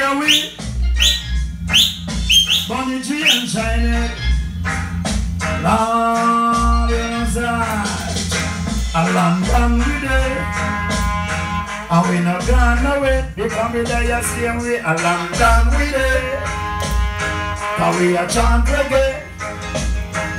here we Bunny G and Shinehead, Lord inside, a long time we there, and we not gone away. We come in there the same way, a long time we there, cause we a chant reggae.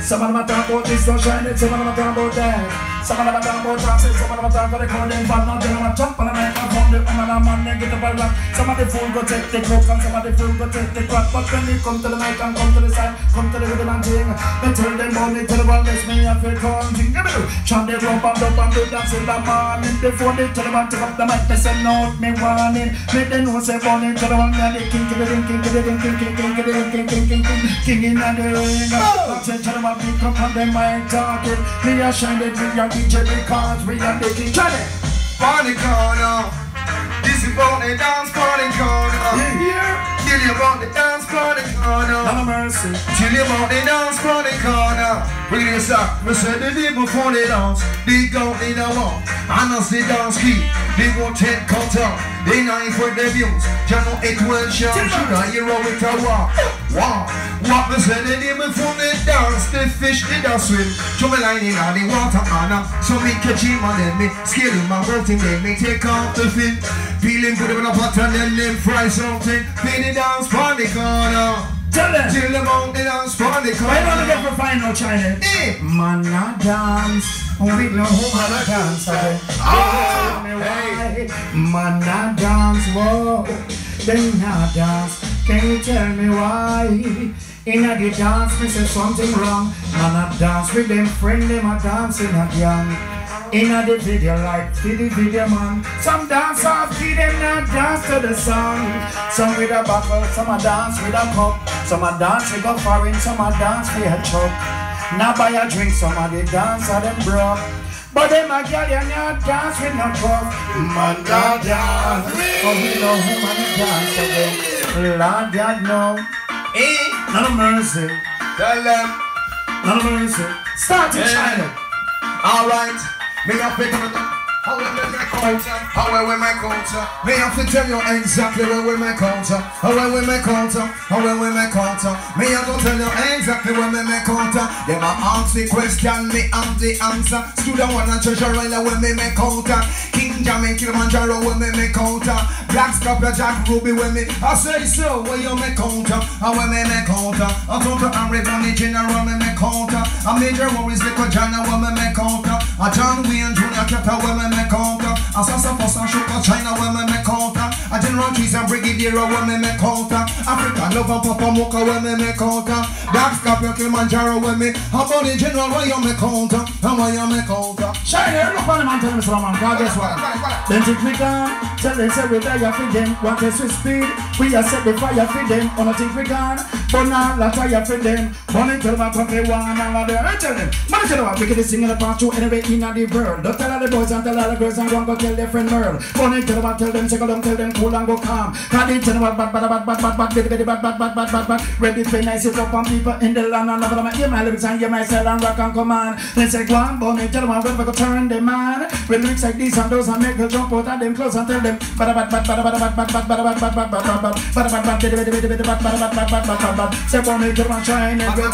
Some of them talk about this sunshine, some of them talk about that. Some of them talk about taxes, some of them talk about the code and fall, not they want to jump on the night and come the woman and man and get up and rock. Some of the fool go take the coke and some of the fool go take the crack. But when they come to the mic and come to the side, come to the rhythm and sing, they tell them all, they tell the world, let's me have a corn thing. Chant the rump and dump and do dance in the morning. Before they tell the man to pick up the mic, they send out me warning. Make them know say burning to the one and the king to the ring, king to the ring, king to the ring, king in the ring. But say tell the man pick up on the mic talking, me a shine the drink and DJ because we are making Johnny Party Corner. This is about the dance party corner. Tell you about the dance party corner. No mercy. Tell you about the dance party corner. Read this up. We said the day before they dance, they go in a walk. And as they dance key, they won't take contact. They not in for their views. Channel 8 will show. Should I hear with a walk? Wow, what we said the day before they dance, they fish, they dance swim. Jump a line in all the water, man. So me catch him and then me scale him and bolt him, then me take off the fin. Peel him, put him in a pot and then fry something. Play the dance party corner. Tell them. Till the mountain dance party corner. I don't get for final China. Eh. Man, I dance. We know who man I dance. Ah. Hey. Man, I dance. Whoa. Then I dance. Can you tell me why? In a dance, me say something wrong. Man, I dance with them friend, them I dancing again. In the video, like to the video, man. Some dance off key, them not dance to the song. Some with a buckle, some a dance with a cup. Some a dance with a foreign, some a dance with a truck. Now buy a drink, some a the dance of them broke. But them a girl, you not dance with no cup. Man, God dance, but we know who man dance again. Lord, God know, eh? No mercy, tell them, no mercy. Start to China. All right. Me have to tell you how we make my counter, how we make counter. Me have to tell you exactly where we make counter, how we make counter, how we make counter. Me have to tell you exactly where we make counter. Them a ask the question, me have the answer. Student one and treasure island where me make counter. King Jamaica, Kilimanjaro where me make counter. Black Scopia, Jack Ruby where me. I say so where you make counter, how we make counter. I talk to Henry Bunny General me make counter. A major worries like Jana where me make counter. A John Wayne Jr. Captain where me make counter. A Sasa Fossa Shuka China where me make counter. A General Cheese and Brigadier where me make counter. Africa Love and Papa Mocha where me make counter. Dark Scapia Kilimanjaro where me. A Bunny General where you make counter. And where you make counter. Shine look on the man tell me so man. God guess what? Then take me down. Tell them say we die for them. What is with speed? We are set the fire for them. On a take we gone. But now let's fire for them. Bunny tell me what they want and what they tell them. Man tell them what we get to sing in the part two anyway. In the world, don't tell all the boys and tell all the girls and go and go tell their friend Merle. Funny tell them, tell them, go down, tell them cool and go calm. Cause they tell them bad, ready for nice it up on people in the land and over them. Hear my lyrics and hear my style and rock and command. Then say go on, bunny, tell them I go turn them man. With lyrics like these and those and make them jump out and them close and tell them bad. Say bunny, tell them I'm trying to go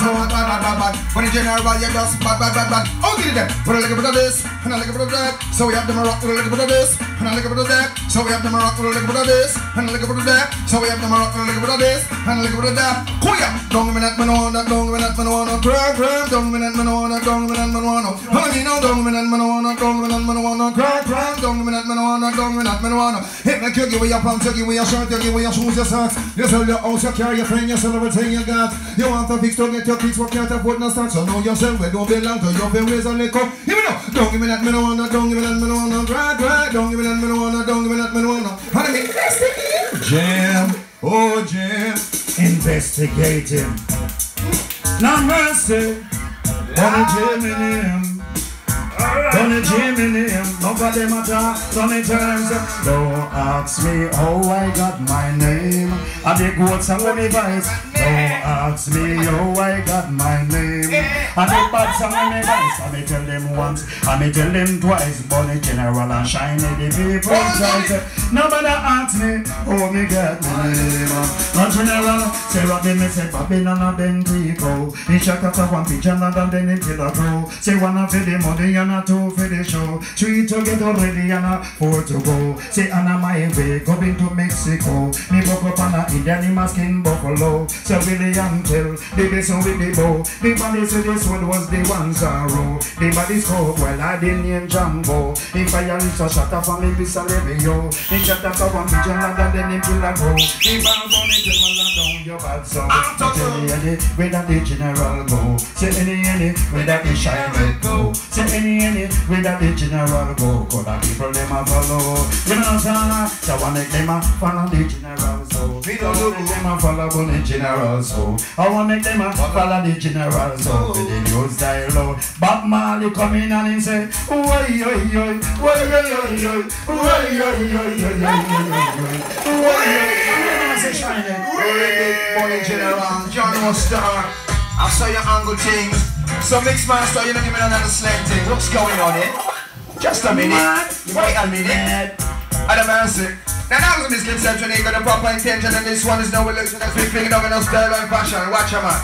for the general, you just bad. Oh, get it them. This, and I look up that, so we have them rock with a little bit of this, and I look up that, so we have them rock with a little bit of this, and I look up that, so we have them rock with a little bit of this, and I look up that. Queer, don't minute manona, don't minute manona, crack, don't minute manona, don't minute manona, honey, no, don't minute manona, don't minute manona, crack, don't minute manona, don't minute manona. Hit my cookie with your pants, cookie with your shirt, cookie with your shoes, your socks, you sell your house, you carry your friend, you sell everything you got. You want to fix, don't get your kicks, what can't afford no stocks, so know yourself, we don't belong to your favorite and liquor. Here we go. Don't give me that manona, don't give me that manona, drag, don't give me that manona, don't give me that manona. Jam, oh jam, investigate him. No mercy, Bunny Jam in him. Bunny Jam in him, nobody matter, Bunny Jam. Don't ask me how I got my name. I dig what's on my device. Don't ask me how I got my name. I make bad song and me dance. I may tell them once, I may tell them twice. Bunny General and Shinehead, the people try. Nobody ask me how me got my name. Bunny General, say what me say, Babylon and then Rico. In shackles of one pigeon and then in killer crow. Say one for the money and a two for the show. Three to get already and a four to go. Say Anna my way, go into Mexico. Me buck up on a Indian in my skin buffalo. So with the young tail, the best with the bow. The bodies with this one was the one sorrow. The bodies cold while I didn't name Jumbo. If I am so shut up for me, be salary yo. In shut up for one pigeon and then in killer crow. If I'm only to down your bad soul. Where that the general go? Say any, where that the Shinehead go? Say any, where that the general go? Cause the people them a follow. You know Zana, so I wanna them a follow the general so. We don't want them a follow the general so. I wanna make them a follow the general so. With the news die low, Bob Marley come in and he say, oi oi oi, oi oi oi oi, oi oi oi oi oi oi oi. Boy General, John Star, I saw your angle thing. So mixed man, so you don't give me another slang thing. What's going on here? Just a minute, wait a minute. Adam answer. Now that was a misconception, ain't got a proper intention. And this one is no illusion, that's been thinking of in a style and fashion. Watch your man.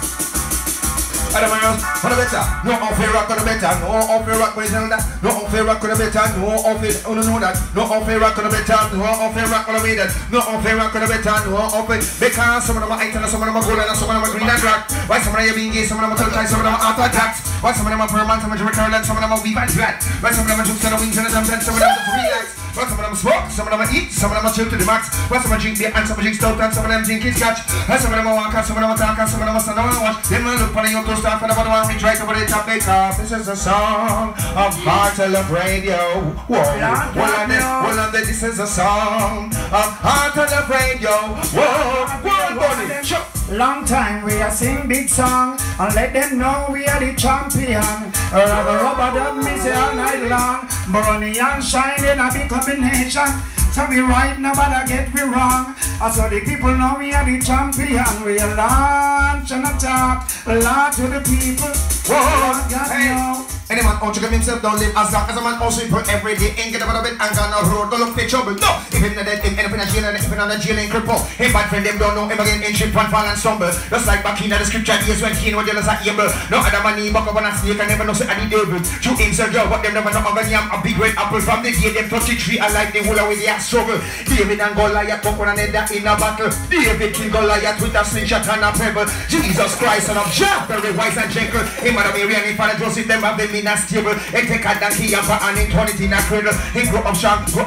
Adam answer, on the better, no off-air rock on the better. No off-air rock when you know that. No off-air rock on the better, no off-air, oh no that. No off-air rock on the better, no off-air rock on the way that. No off-air rock on the better, no off-air. Because some of them are eight and some of them are gold and some of them are green and black. Why some of them are being gay, some of them are cut and some of them are after attacks. Why some of them are permanent, some of them are current and some of them are weave and flat. Why some of them are juice and the wings and the dumps and some of them are free lights. Well, some of them smoke, some of them eat, some of them chill to the max. Well, some of them drink beer and some of them drink stout and some of them drink his catch. And some of them walk and some of them talk and some of them stand and watch. Them look for the auto start for the bottom and reach right over the top. They call this is a song of Heart of Love Radio. Whoa, well on this is a song of Heart of Love Radio. Whoa, well on this. Long time we are sing big song and let them know we are the champion. Rubber rubber dub me say all night long. Bunny and Shinehead a big combination. So we right now but I get we wrong. I saw the people know we are the champion. We are launch and attack a lot to the people. Whoa, God know. Any man out to give himself don't live as long as a man also improve every day. Ain't get up out of bed and gone on road, don't look for trouble, no. If him not dead, if anything a jail and if him not a jail ain't cripple. Him bad friend them don't know him again in trip and fall and stumble. Just like back in the scripture, he is when keen what jealous are able. No other man he buck up on a snake and never know say any devil. True himself, yo, but them never know of any am a big red apple. From the day them touch the tree alike, they hold away their struggle. David and Goliath took one another in a battle. David killed Goliath with a slingshot and a pebble. Jesus Christ, son of Jah, very wise and gentle. Him mother Mary and his father Joseph, them have them in a stable, and take a donkey and an eternity in a cradle. He grew up sharp until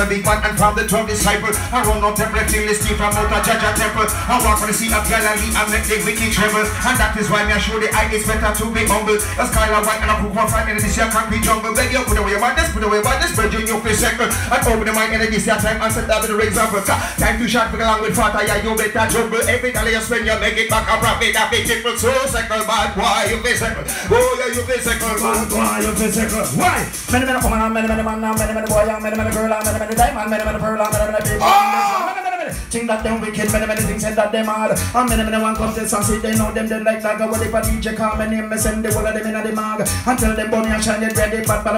the big man and found the 12 disciples. I run out every till they steal from out a Jah temple. I walk on the sea of Galilee and make the wicked tremble. And that is why me show the eye it's better to be humble. A sky of white and a poop of fine and this year can't be jungle. Then you put away about this, but you new fish circle. And open the mind and this year time and set up with the example. Time to shot along with father, yeah, you better jumble. Every dollar you spend, you make it back a profit. I pay people so circle, but why you pay circle? Oh yeah, you physical, man. Why you physical? Why? Many woman, many man, many boy, many girl, many diamond, many pearl, many people. Think that them wicked, many things said that them hard. And many one comes and say they know them, they like that. What if a DJ call my name, me send the whole of them inna the mag. And tell them Bunny and Shinehead ready, bad, one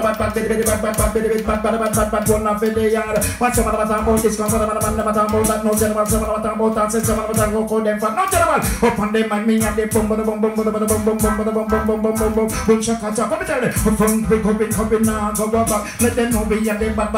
off in the yard. What some of them talk about this, some of them talk about that, no general, some of them talk about that, some of them talk about them for no general. Up on them and me and they boom. Boom shaka shaka, come tell them. Come in now, go back. Let them know we are the bad.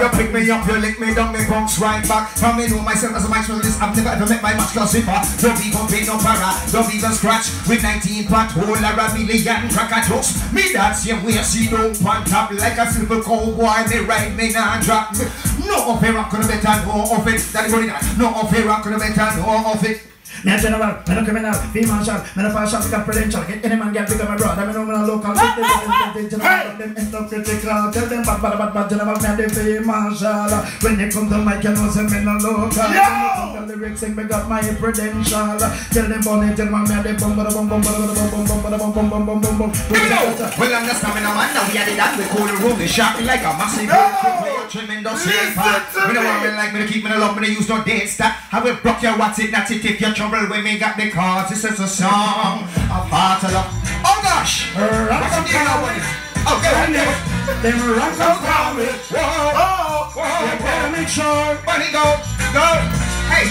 You pick me up, you lick me down, me bounce right back. From me know myself as a match for this. I've never ever met my match class zipper. Don't even pay no para, don't even scratch. With 19 pot, whole lot of million crack at hooks. Me that same way, she don't want top like a silver cowboy. Me ride me now and drop me. No off here, I'm gonna bet on no off it. That is what it is. No off here, I'm gonna bet on no off it. Yes, I know what, I don't come in out. Female shot, I don't pass shot, got credential. Get any man, get bigger, my brother. I don't know local. Tell them bad, you never met the female shot. When they come to my canoes, I'm in a local. Tell the lyrics, I got my credential. Tell them bonnet, tell my man, they bum, bum, bum, bum, bum, bum, bum, bum, bum, bum, bum, bum. Well, I'm just coming, I'm under. We had it up, we call the room, they shot me like a massive. Tremendous hit. We don't want me like me to keep me in love, me to use no date stack. I will block your what's it, that's it, if you're trouble when we got the cards. This is a song of heart of love. Oh gosh! What's the deal now, buddy? Okay, right there. They were right around me. Whoa, whoa, you better make sure. Buddy, go, go. Hey!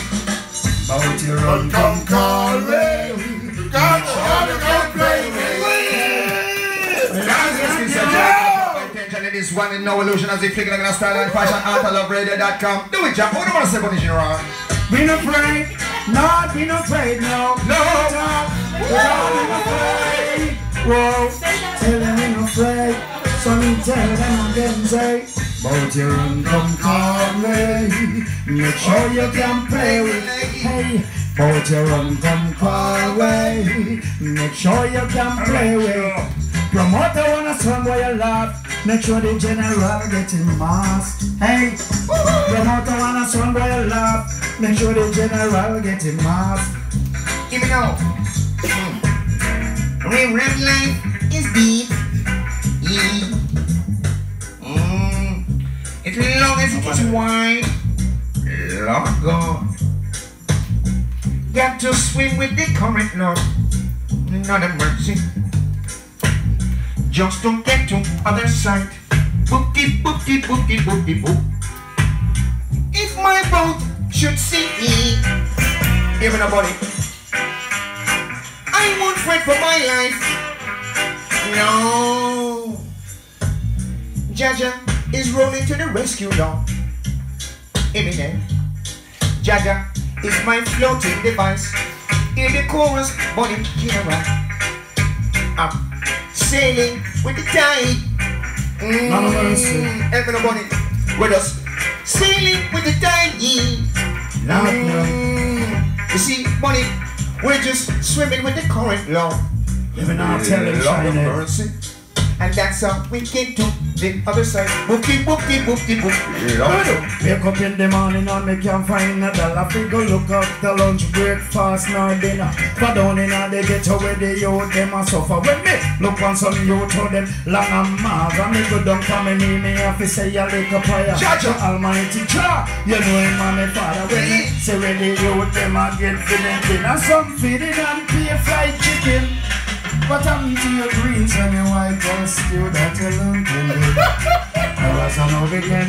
About your own come call me. You got to go play me. It is one and no illusion as they flick like a style and fashion. Heart of Love Radio.com. Do it, Jah. What do you want to say, Bunny G? We no afraid, not we no afraid, no, no, no, we no afraid. Whoa, tell them we no afraid. So me tell them I'm getting safe. Both your own come call me. Make sure you can play with me. Hey. Both your own come call me. Make sure you can play with me. Promoter wanna swim where you laugh. Make sure the general get in mask. Hey, promoter wanna swim where you laugh. Make sure the general get in mask. Give me now. Real life is deep. It's long as it is wide. Long gone. Got to swim with the current, Lord. Not a mercy. Just don't get to other side. Booty, booty, booty, booty, boop. If my boat should sink, give me a body. I won't fret for my life. No. Jaja is rolling to the rescue now. Eminem. Jaja is my floating device. In the chorus, body camera. Up. Sailing with the tide. Everybody with us. Sailing with the tide. You see, money, we're just swimming with the current, Lord. Mercy. And that's how we get to the other side. Bookie, bookie, bookie, bookie. Wake up in the morning and we can find a dollar. We go look up the lunch, breakfast, now dinner. But down in the ghetto where the youth them a suffer. When me look on some youth to them long and mad, and me go down for me knee, me have to say a little prayer. Jaja, Almighty Jah, you know him and me father. When me say where the youth them a get feeding dinner, some feeding and pay fried chicken. But I'm eating your greens and your white girls stew that you learn to live. Now that's all we can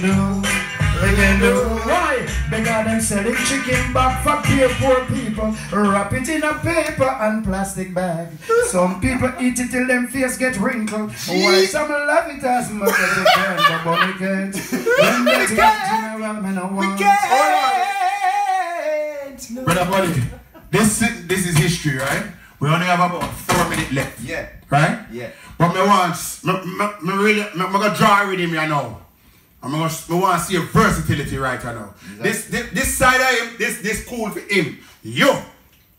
do, Why? Because them selling chicken back for poor people. Wrap it in a paper and plastic bag. Some people eat it till them face get wrinkled. While some love it as much as they can, but we can't. When they take general men and women. We can't! Brother Bunny, this is history, right? We only have about 4 minutes left. Yeah. Right? Yeah. But I'm going to draw with him right now. I want to see your versatility right now. Exactly. This side of him, this cool for him. You,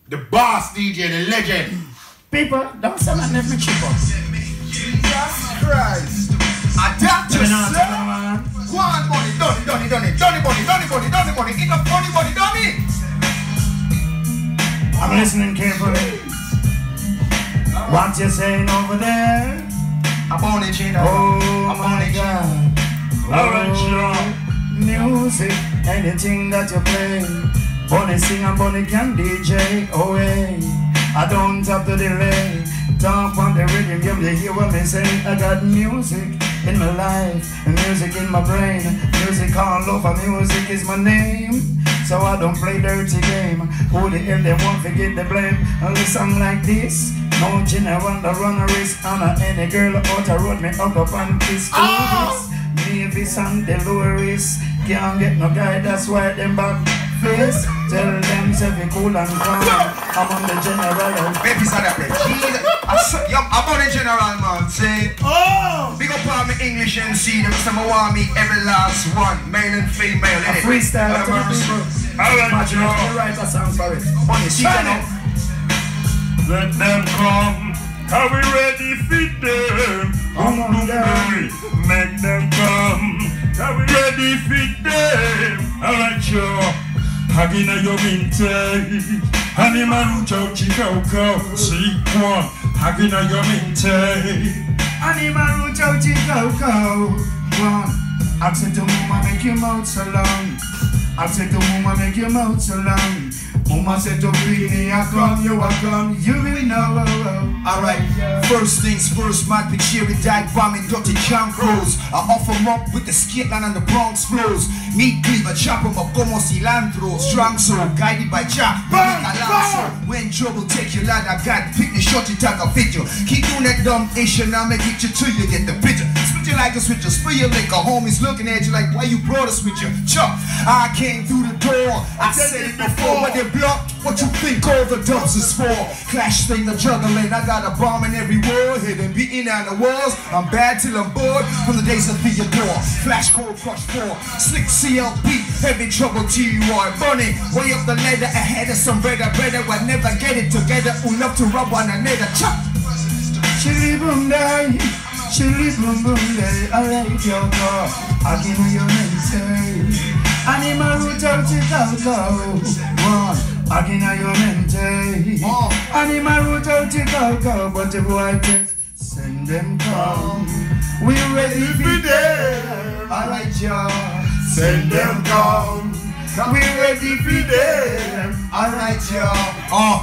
the boss DJ, the legend. People, don't sell that never cheap up. Jesus Christ. Adapt yourself. Go on, buddy. Don't it, buddy. Get up, buddy, don't it. I'm listening carefully. What you saying over there? I'm on it, Gina. Oh, I'm on it, Gina. Oh, music, anything that you play. Bunny sing and Bunny can DJ. Oh, hey, I don't have to delay. Talk on the rhythm, you may hear what they say. I got music in my life, music in my brain, music all over, music is my name. So I don't play dirty game. Who the hell they won't forget the blame. Unless I'm like this. No general, the runner is Anna. Any girl out a road me up and kiss. Mavis and Delores can't get no guy, that's why them back face. Tell them to be cool and calm. I'm on the general. Mavis and that place. I'm on the general, man. Say, big up on me English MC. Them some want me every last one, male and female. A freestyle. All right, imagine now. If you write a song for it. Bunny, she can. Let them come. Are we ready feed them? Come on, Mary. Make them come. Are we ready feed them? All right, yo. Hagina yo minte. Animal ucho chikauko. See one. Hagina yo minte. Animal ucho chikauko. One. I said to Mama, make your mouth so long. I said to Mama, make your mouth so long. Mama said to me, I come, you really know. Alright, first things first, my big Sherry died bombing dirty camp clothes. I off him up with the skateland and the Bronx flows. Meat cleaver, chop him up como cilantro. Strong soul, guided by Jah, when trouble take you lad, I got picnic, short you tag a video. Keep doing that dumb Asian, I'll make it you till you get the picture. Switch you like a switcher, spill your liquor. Homies looking at you like, why you brought a switcher? Chuck, I came through the door, I said it before, but they blocked. What you think all the dubs is for? Clash thing, the juggling, I got a bomb in every wall. Hidden, beating down the walls. I'm bad till I'm bored, from the days of Theodore. Flash Cold Crush 4, Slick CLP, Heavy Trouble, T-Roy. Bunny, way up the ladder, ahead of some redder. Better, we'll never get it together. Who love to rub one another. Chuck! Chili boom day, chili boom boom day. I like your girl, I give you your name. Animal root out it out. Agina your mente. Animal root out it out. But if I take, send them come. We ready for them. Alright y'all. Send them come. We ready for them. Alright y'all.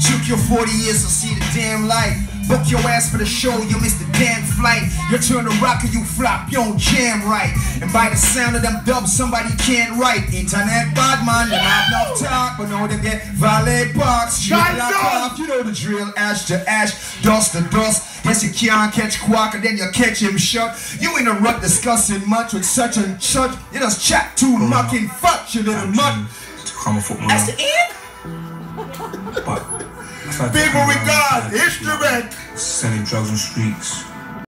Took your 40 years to see the damn light. Book your ass for the show, you missed the damn flight. You turn to rock and you flop, you don't jam right. And by the sound of them dubs, somebody can't write. Internet bad man, they have no talk, but now they get valet box. You know the drill, ash to ash, dust to dust. Yes, you can't catch quack and then you catch him shut. You in a rut discussing much with such and such. You just chat too much and fuck you little mutt. That's the end? People with God, instrument! Selling drugs on streets.